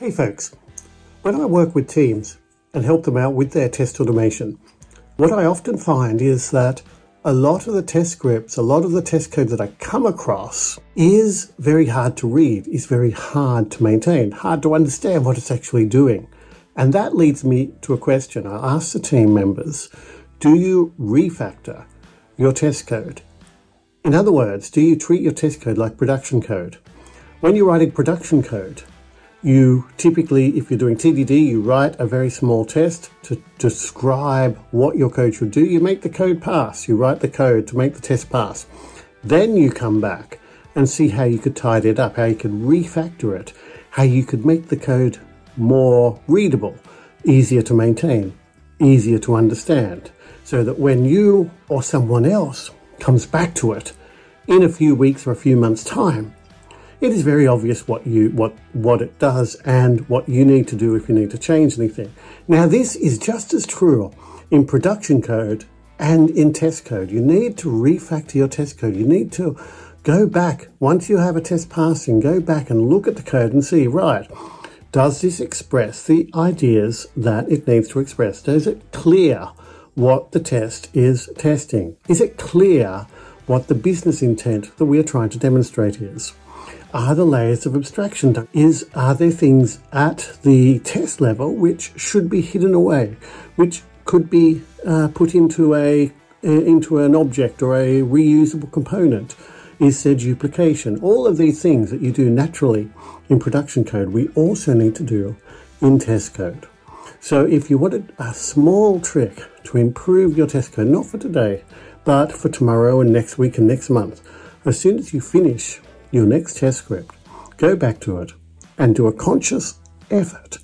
Hey folks, when I work with teams and help them out with their test automation, what I often find is that a lot of the test scripts, a lot of the test code that I come across is very hard to read, is very hard to maintain, hard to understand what it's actually doing. And that leads me to a question. I ask the team members, do you refactor your test code? In other words, do you treat your test code like production code? When you're writing production code, you typically, if you're doing TDD, you write a very small test to describe what your code should do. You make the code pass. You write the code to make the test pass. Then you come back and see how you could tidy it up, how you could refactor it, how you could make the code more readable, easier to maintain, easier to understand, so that when you or someone else comes back to it in a few weeks or a few months' time, it is very obvious what it does and what you need to do if you need to change anything. Now, this is just as true in production code and in test code. You need to refactor your test code. You need to go back. Once you have a test passing, go back and look at the code and see, right, does this express the ideas that it needs to express? Is it clear what the test is testing? Is it clear what the business intent that we are trying to demonstrate is? Are the layers of abstraction done? Are there things at the test level which should be hidden away, which could be put into an object or a reusable component? Is there duplication? All of these things that you do naturally in production code, we also need to do in test code. So if you wanted a small trick to improve your test code, not for today, but for tomorrow and next week and next month, as soon as you finish your next test script, go back to it and do a conscious effort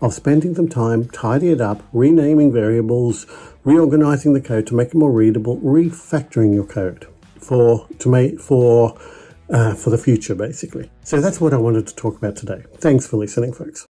of spending some time tidying it up, renaming variables, reorganizing the code to make it more readable, refactoring your code for the future, basically. So that's what I wanted to talk about today. Thanks for listening, folks.